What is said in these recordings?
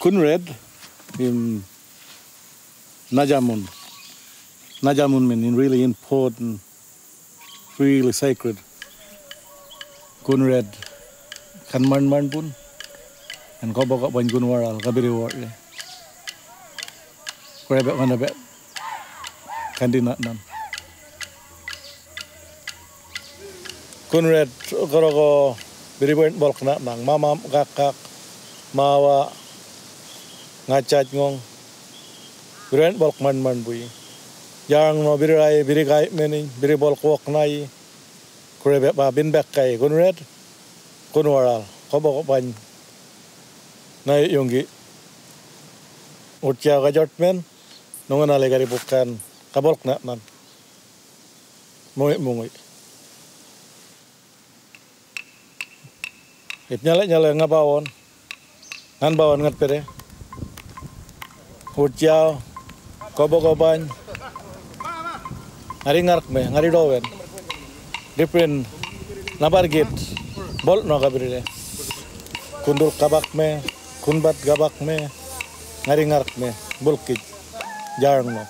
Kunred in Najamun. Najamun means really important, really sacred. Kunred Kanman Manpun and Kobok Bangunwaral, Kabiri Ward. Rabbit one of it. Candy not none. Kunred Gorogo, Biriwent Bolknat Nang, Mama Gakak, Mawa. Ngachat ngong, beren bol man man bui. Yang no birai birikai meni biri bol kuok nai. Kurebe ba bin bakai kunred kunwaral kobok ban. Nai yongi utya gajot men nongan ale gari bukan kabolk na man. Mungit mungit. Ipnyale nyale ngabawon ngan bawon ngat pere. Utjau, kobo-koban, ngaringark me, ngaridoven, different nabar git, bolt no kabiride, kundur kabak me, kunbat kabak me, ngaringark me, bulkit, jarang no.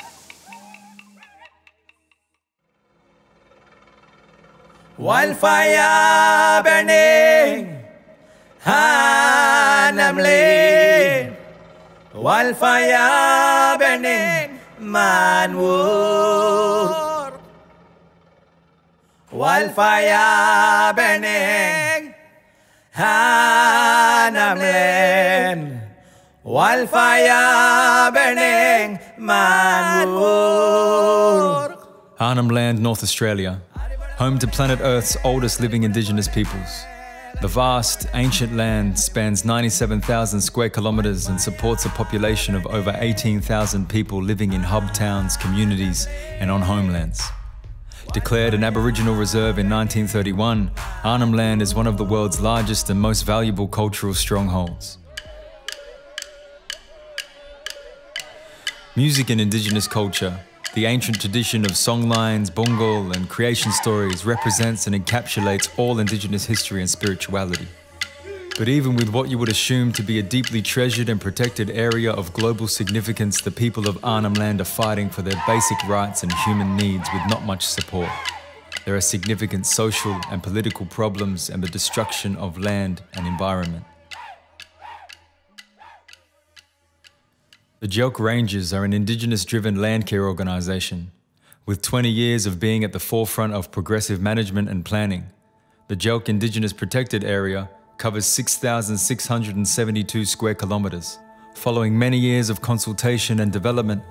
Wildfire burning, Arnhem Land. Wildfire burning, Munwurrk. Wildfire burning, Arnhem Land. Wildfire burning, Munwurrk. Arnhem Land, North Australia, home to planet Earth's oldest living Indigenous peoples. The vast, ancient land spans 97,000 square kilometres and supports a population of over 18,000 people living in hub towns, communities and on homelands. Declared an Aboriginal reserve in 1931, Arnhem Land is one of the world's largest and most valuable cultural strongholds. Music and Indigenous culture, the ancient tradition of songlines, bongal and creation stories represents and encapsulates all Indigenous history and spirituality. But even with what you would assume to be a deeply treasured and protected area of global significance, the people of Arnhem Land are fighting for their basic rights and human needs with not much support. There are significant social and political problems and the destruction of land and environment. The Djelk Rangers are an Indigenous-driven land care organisation. With 20 years of being at the forefront of progressive management and planning, the Djelk Indigenous Protected Area covers 6,672 square kilometres. Following many years of consultation and development,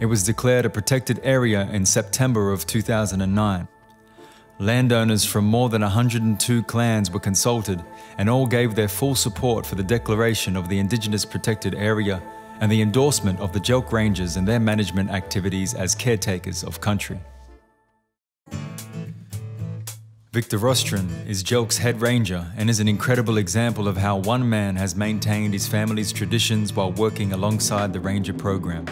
it was declared a protected area in September of 2009. Landowners from more than 102 clans were consulted and all gave their full support for the declaration of the Indigenous Protected Area and the endorsement of the Djelk Rangers and their management activities as caretakers of country. Victor Rostron is Djelk's head ranger and is an incredible example of how one man has maintained his family's traditions while working alongside the ranger program.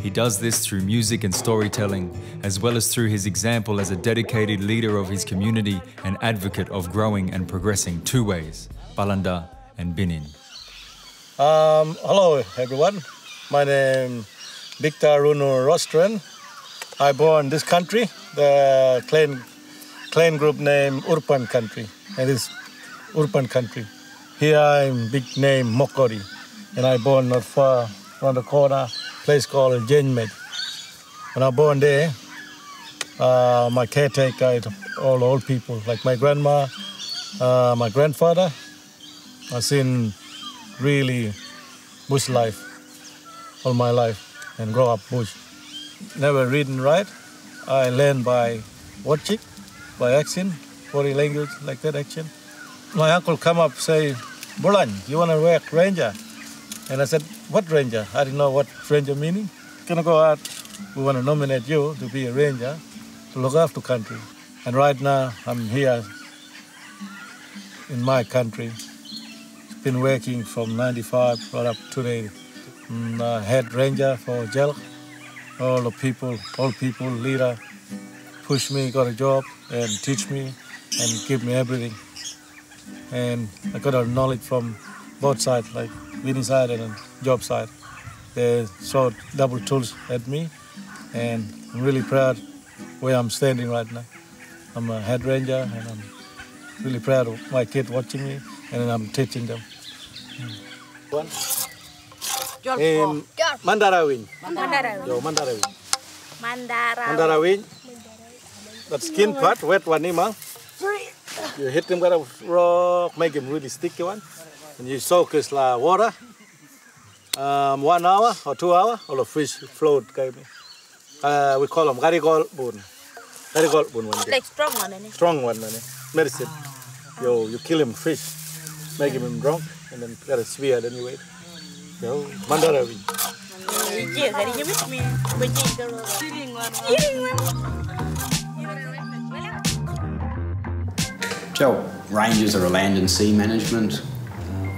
He does this through music and storytelling, as well as through his example as a dedicated leader of his community and advocate of growing and progressing two ways, Balanda and Binin. Hello everyone, my name is Victor Runu Rostron. I born this country, the clan group name Urpan country, and it's Urpan country. Here I'm big name Mokori, and I born not far around the corner, place called Genjmed. When I born there, my caretaker, all old people, like my grandma, my grandfather, I seen really bush life all my life and grow up bush. Never read and write. I learned by watching, by action, body language like that action. My uncle come up say, Bulan, you want to work ranger? And I said, what ranger? I didn't know what ranger meaning. Can I go out? We want to nominate you to be a ranger to look after country. And right now I'm here in my country. Been working from 95 right up to the head ranger for Djelk. All the people, leader, push me, got a job and teach me and give me everything. And I got a knowledge from both sides, like winning side and job side. They shot double tools at me, and I'm really proud where I'm standing right now. I'm a head ranger, and I'm really proud of my kids watching me, and I'm teaching them. One. Mandarawin. Mandarawin. Yo, Mandarawin. Mandarawin. That skin part, wet one, Nima. You hit them with a rock, make them really sticky one, and you soak it like water. 1 hour or 2 hours, all the fish float. We call them garigol bone. Garigol bone one. Like strong one, isn't it? Strong one, isn't it? Medicine. Yo, you kill him fish, make him drunk, and then got a spear. Then you wait. Yo, Mandarawin. Djelk Rangers are a land and sea management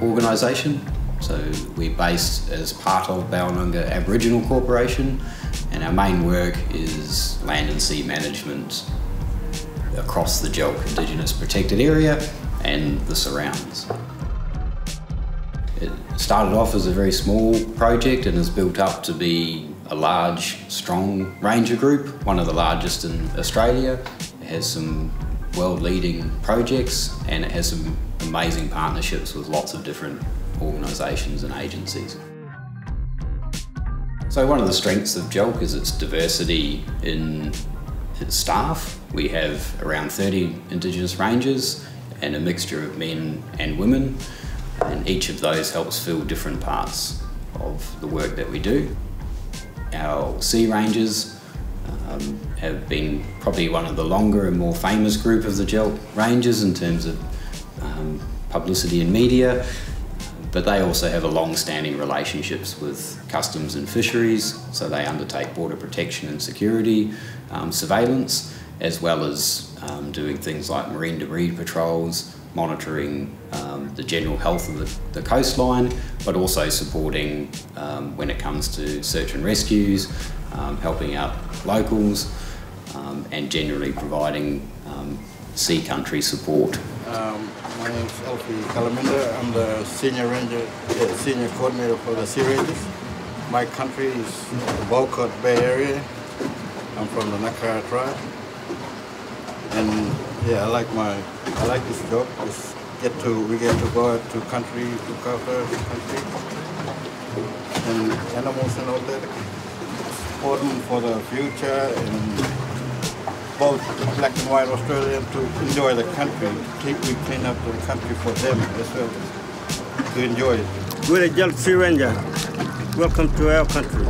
organisation. So we're based as part of Baonunga Aboriginal Corporation, and our main work is land and sea management across the Djelk Indigenous Protected Area and the surrounds. It started off as a very small project and has built up to be a large, strong ranger group, one of the largest in Australia. It has some world-leading projects, and it has some amazing partnerships with lots of different organisations and agencies. So one of the strengths of Djelk is its diversity in its staff. We have around 30 Indigenous rangers and a mixture of men and women, and each of those helps fill different parts of the work that we do. Our sea rangers have been probably one of the longer and more famous group of the Djelk rangers in terms of publicity and media. But they also have a long-standing relationships with customs and fisheries, so they undertake border protection and security, surveillance, as well as doing things like marine debris patrols, monitoring the general health of the coastline, but also supporting when it comes to search and rescues, helping out locals, and generally providing sea country support. My name is Elfie Kalaminda. I'm the senior ranger, senior coordinator for the Sea Rangers. My country is the Balcott Bay area. I'm from the Nakara tribe, and yeah, I like this job. We get to go out to country, look after the country and animals and all that. It's important for the future and both black and white Australians to enjoy the country. We clean up the country for them as well, to enjoy it. We're the Djelk Sea Ranger. Welcome to our country.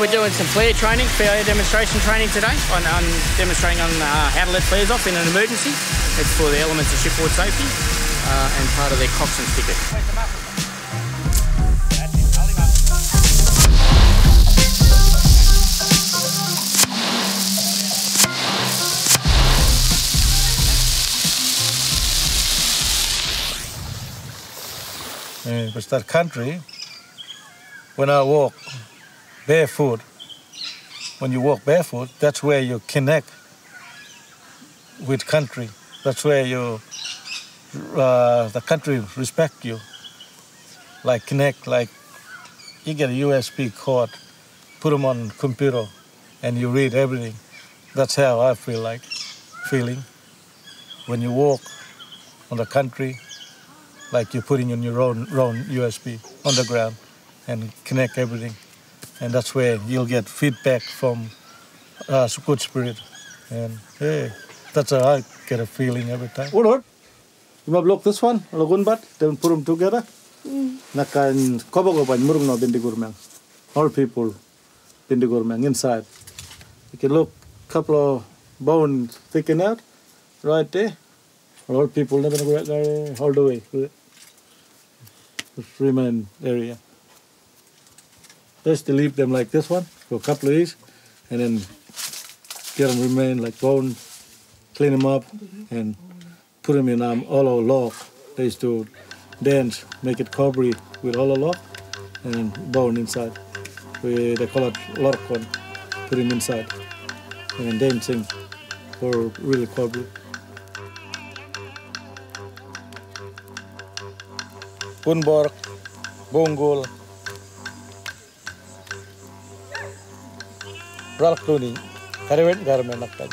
We're doing some flare training, failure demonstration training today, on demonstrating on how to let flares off in an emergency. It's for the elements of shipboard safety and part of their coxswain ticket. Because that country, when I walk barefoot, when you walk barefoot, that's where you connect with country. That's where you, the country respect you. Like connect, like you get a USB cord, put them on computer, and you read everything. That's how I feel like, feeling. When you walk on the country, like you're putting in your own USB on the ground and connect everything. And that's where you'll get feedback from good spirit. And yeah, that's how I get a feeling every time. What? You might block this one, Lagunbat, then put them together. Nakan Kobogoban Murungno Bindigurmang. All people Bindigurmang inside. You can look a couple of bones thicken out right there. All people never go out there all the way. The Freeman area. Just to leave them like this one for a couple of years, and then get them remain like bone, clean them up, and put them in hollow log. They used to dance, make it cobbery with hollow log, and bone inside. They call it lorkon, put him inside, and dancing for really cobbery. Munwurrk Bongol, Pralkluni, Karevet Garmen Naktan,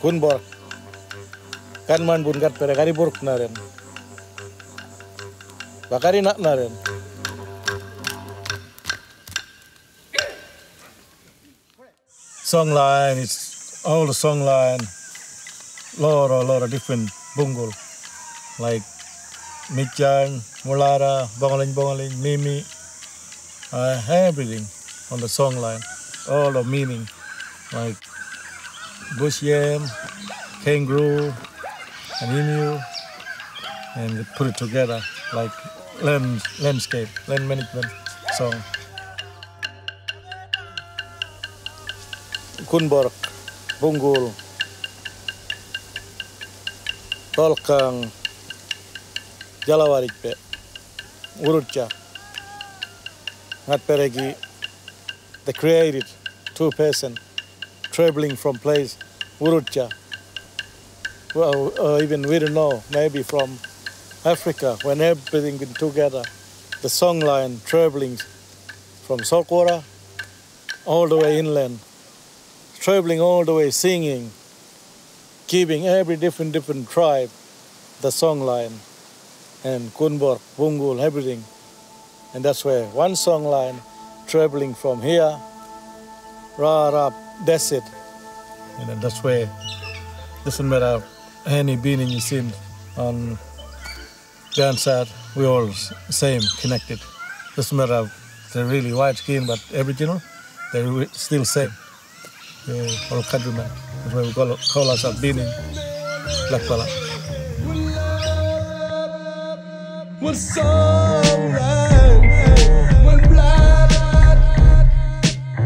Kunborg, Kanman Bungat Peregari Burk Naren, Bakari Nak Naren. Songline, it's all the songline, lot of different Bongol, like Mitjang, Mulara, Bongaling, Mimi, everything on the song line, all of meaning, like bush yam, kangaroo, and emu, and they put it together like landscape, land management song. Kunborg, Bungul, Tolkang, Jalawarikpe, Urutcha, Ngatperegi. They created two-person traveling from place Urutcha. Well, even we don't know, maybe from Africa, when everything been together, the song line traveling from Sokora all the way inland, traveling all the way singing, giving every different tribe the song line. And Kunborg, Bungul, everything. And that's where one song line traveling from here, Rara Desert. And that's where, doesn't matter any being you see on Jansat, we all same, connected. Doesn't matter they're really white skin, but Aboriginal, they're still same. They're all countrymen. That's why we call us a Beaning, Black Fella. We're so right, we're blind,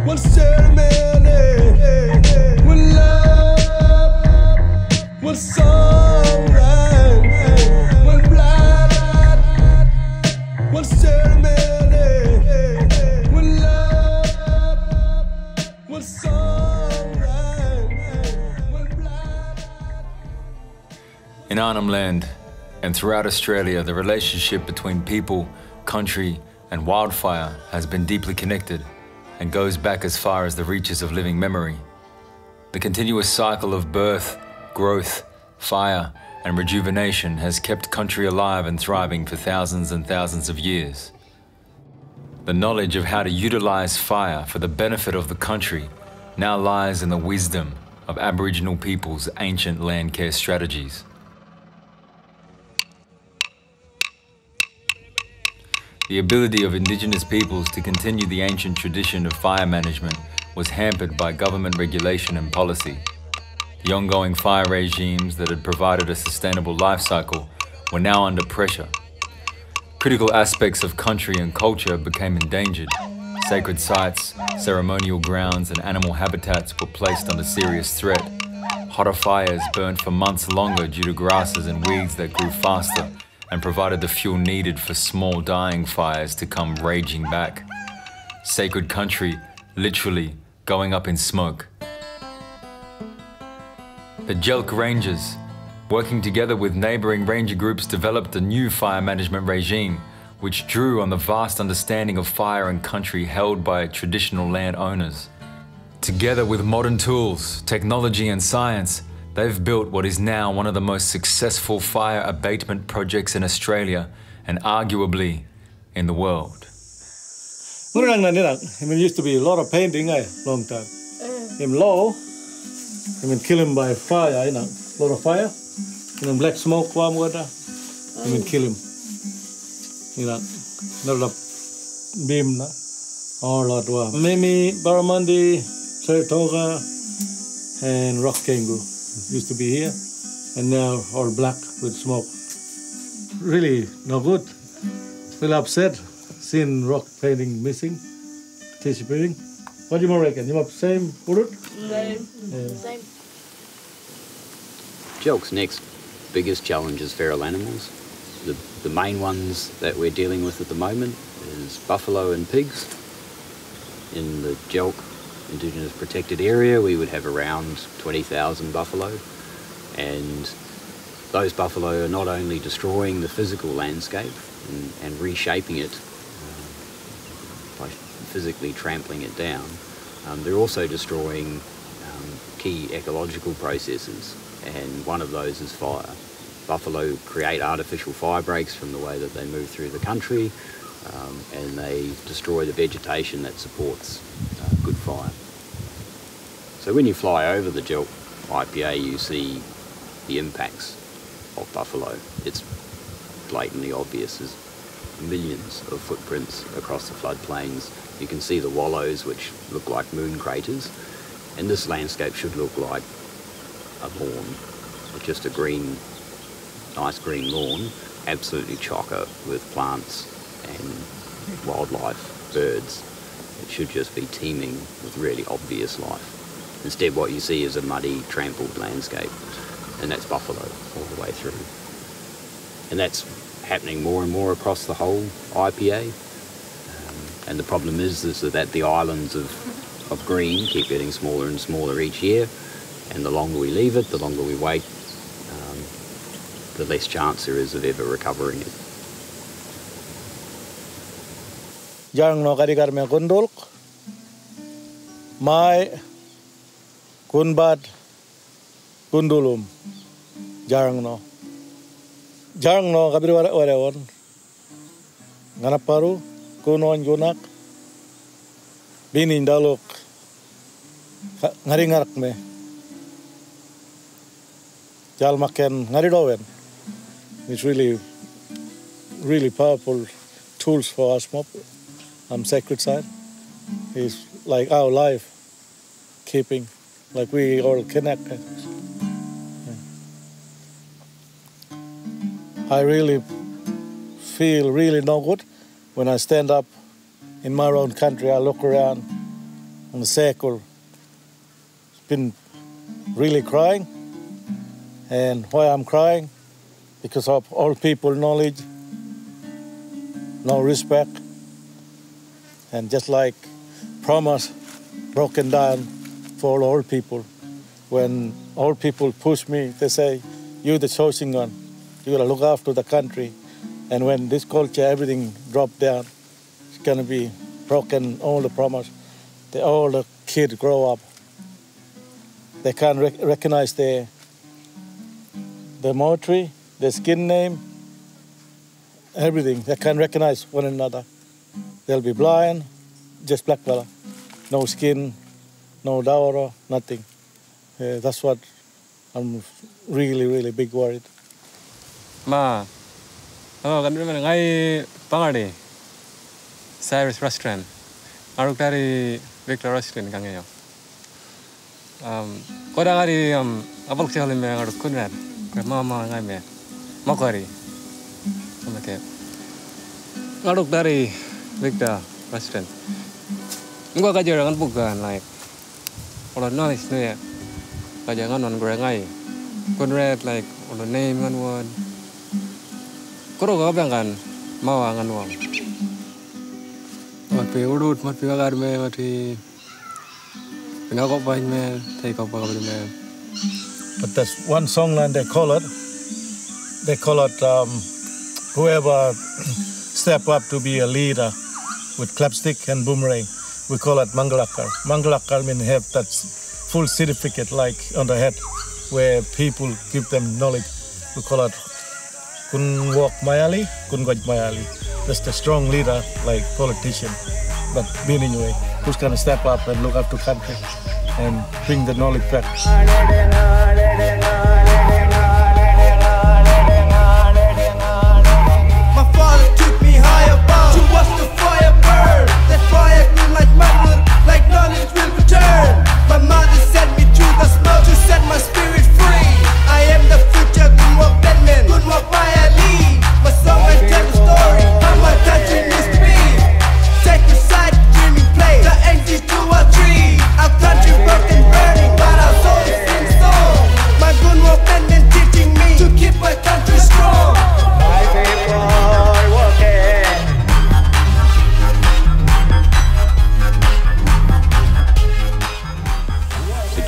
we're ceremony, we're love, we're so right, we're blind, we're ceremony, we're love, we're so right, we're blind. In Arnhem Land, and throughout Australia, the relationship between people, country, and wildfire has been deeply connected and goes back as far as the reaches of living memory. The continuous cycle of birth, growth, fire, and rejuvenation has kept country alive and thriving for thousands and thousands of years. The knowledge of how to utilize fire for the benefit of the country now lies in the wisdom of Aboriginal people's ancient land care strategies. The ability of Indigenous peoples to continue the ancient tradition of fire management was hampered by government regulation and policy. The ongoing fire regimes that had provided a sustainable life cycle were now under pressure. Critical aspects of country and culture became endangered. Sacred sites, ceremonial grounds, and animal habitats were placed under serious threat. Hotter fires burned for months longer due to grasses and weeds that grew faster and provided the fuel needed for small dying fires to come raging back. Sacred country literally going up in smoke. The Djelk Rangers, working together with neighbouring ranger groups, developed a new fire management regime which drew on the vast understanding of fire and country held by traditional land owners. Together with modern tools, technology and science, they've built what is now one of the most successful fire abatement projects in Australia and arguably in the world. I mean, used to be a lot of painting, long time. In low, I mean, killing by fire, you know, a lot of fire. You know, black smoke, warm water, I mean, kill him. You know, not a beam, all that warm. Mimi, Barramundi, Saratoga, and rock kangaroo. Used to be here, and now all black with smoke. Really no good. Feel upset, seeing rock painting missing, disappearing. What do you reckon? You have same urut? Same. Djelk's next biggest challenge is feral animals. The main ones that we're dealing with at the moment is buffalo and pigs. In the Djelk Indigenous Protected Area, we would have around 20,000 buffalo, and those buffalo are not only destroying the physical landscape and reshaping it by physically trampling it down, they're also destroying key ecological processes, and one of those is fire. Buffalo create artificial fire breaks from the way that they move through the country, and they destroy the vegetation that supports good fire. So when you fly over the Djelk IPA, you see the impacts of buffalo. It's blatantly obvious. There's millions of footprints across the floodplains. You can see the wallows, which look like moon craters, and this landscape should look like a lawn, just a green, nice green lawn, absolutely chocker with plants and wildlife, birds. It should just be teeming with really obvious life. Instead, what you see is a muddy, trampled landscape, and that's buffalo all the way through. And that's happening more and more across the whole IPA. And the problem is that the islands of green keep getting smaller and smaller each year, and the longer we leave it, the longer we wait, the less chance there is of ever recovering it. Yang nokari karme kundulk, mai kunbat kundulum. Yang no kabir warawan. Nganaparu kunon gunak binin daluk ngaringarak me. Jal maken ngaridowen. It's really, really powerful tools for us mob. Sacred side is like our life keeping, like we all connected. I really feel really no good when I stand up in my own country. I look around on the circle. It's been really crying, and why I'm crying, because of all people knowledge, no respect. And just like promise broken down for all people. When all people push me, they say, you're the chosen one. You're going to look after the country. And when this culture, everything dropped down, it's going to be broken, all the promise. All the kids grow up. They can't recognize their military, their skin name, everything. They can't recognize one another. They'll be blind, just black color, no skin, no dowry, nothing. That's what I'm really, really big worried. Ma, oh, kan mana ngai pangade Cyrus Rostron, aruk dari Victor Rostron kangeyo. Kau dah hari abang cakap lembang aruk kunan, mama ngai me, Mokori, macam. Aruk dari Victor Rostron. Gua kerja dengan bukan like orang knowledge ni kerja dengan non gerangai. Kon red like orang name kan word. Korang apa yang kan mau kan wang. Mati urut, mati agar me, mati nak apa ini me, tak apa apa ini me. But that's one songland they call it. They call it whoever step up to be a leader. With clapstick and boomerang, we call it Mangalakkar. Mangalakkar means have that full certificate like on the head, where people give them knowledge. We call it Kunwok Mayali, Kunwok Mayali. That's the strong leader, like politician, but meaning way, who's gonna step up and look after country and bring the knowledge back.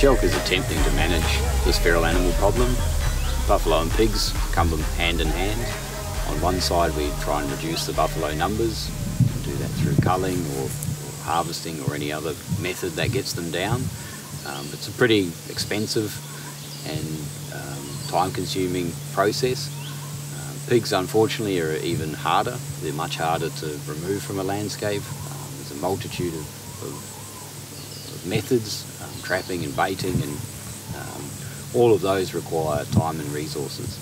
Djelk is attempting to manage this feral animal problem Buffalo and pigs come hand in hand. On one side we try and reduce the buffalo numbers, do that through culling or harvesting or any other method that gets them down. It's a pretty expensive and time-consuming process. Pigs unfortunately are even harder. They're much harder to remove from a landscape. There's a multitude of methods, trapping and baiting, and all of those require time and resources.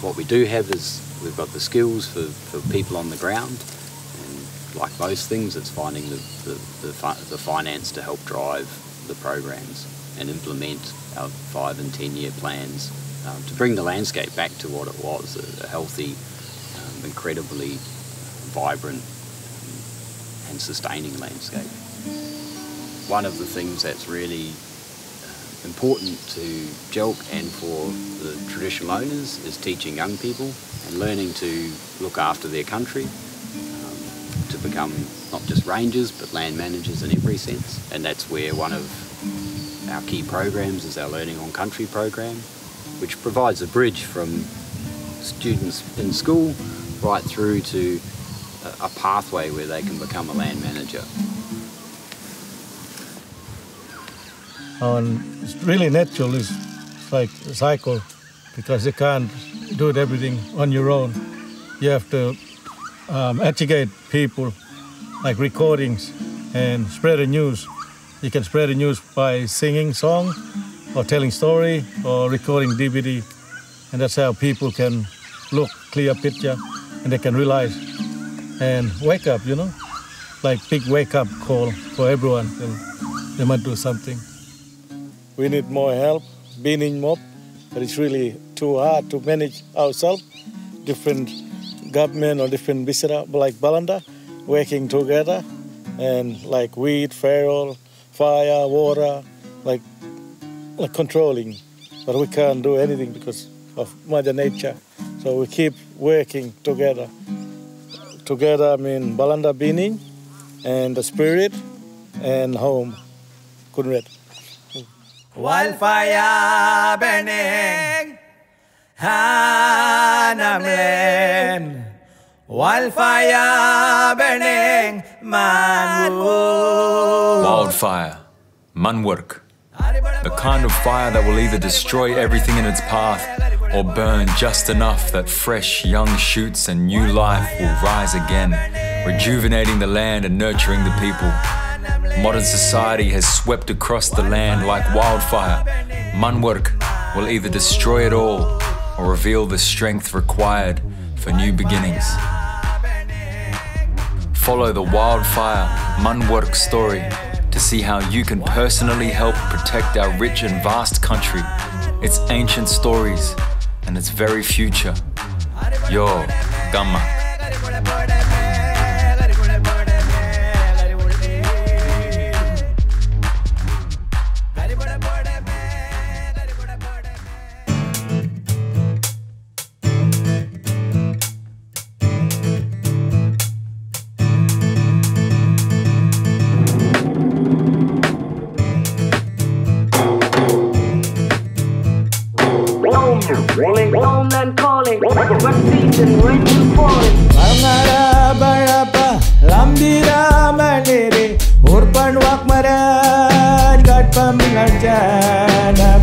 What we do have is we've got the skills for people on the ground, and like most things, it's finding the finance to help drive the programs and implement our 5- and 10-year plans to bring the landscape back to what it was, a healthy, incredibly vibrant and sustaining landscape. One of the things that's really important to Djelk and for the traditional owners is teaching young people and learning to look after their country, to become not just rangers but land managers in every sense. And that's where one of our key programs is our Learning on Country program, which provides a bridge from students in school right through to a pathway where they can become a land manager. And it's really natural, is like a cycle, because you can't do everything on your own. You have to educate people, like recordings, and spread the news. You can spread the news by singing songs, or telling story, or recording DVD. And that's how people can look, clear picture, and they can realize and wake up, you know? Like big wake-up call for everyone, and they might do something. We need more help, being in mob, but it's really too hard to manage ourselves. Different government or different visitors, like Balanda, working together, and like weed, feral, fire, water, like controlling, but we can't do anything because of Mother Nature. So we keep working together. Together, I mean, Balanda Bining and the spirit and home. Kunret. Wildfire burning, Arnhem Land. Wildfire burning, Munwurrk. Wildfire, Munwurrk. The kind of fire that will either destroy everything in its path or burn just enough that fresh young shoots and new life will rise again, rejuvenating the land and nurturing the people. Modern society has swept across the land like wildfire. Munwurrk will either destroy it all or reveal the strength required for new beginnings. Follow the Wildfire Munwurrk story to see how you can personally help protect our rich and vast country, its ancient stories, and its very future. Yo, Gamma. Urpan wak marad, gat pamingan jana